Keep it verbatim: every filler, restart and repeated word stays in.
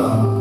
Krishna.